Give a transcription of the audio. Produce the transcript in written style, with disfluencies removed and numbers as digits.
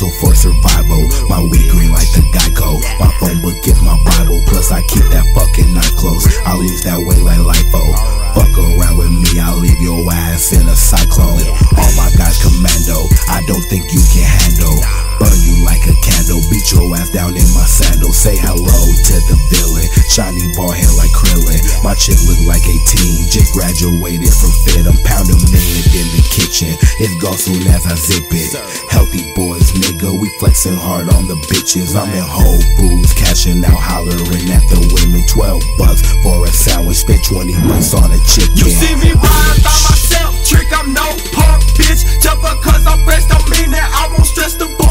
hustle for survival. My weed green like the Geico. My phone book is my Bible. Plus I keep that fucking knife close. I leave that way like LiFo. Fuck around with me, I'll leave your ass in a cyclone. All my guys commando, I don't think you can handle. Burn you like a candle, beat your ass down in my sandals. Say hello to the villain, shiny ball hair like Krillin. My chick look like 18, just graduated from Fed. I'm pounding mid in the kitchen, it's gone soon as I zip it. Healthy boys, nigga, we flexing hard on the bitches. I'm in Whole Foods, cashing out, hollering at the women. $12 for a sandwich, spent $20 on a chicken. You see me ride by myself, trick, I'm no punk, bitch. Just because I'm fresh don't mean that I won't stress the boy.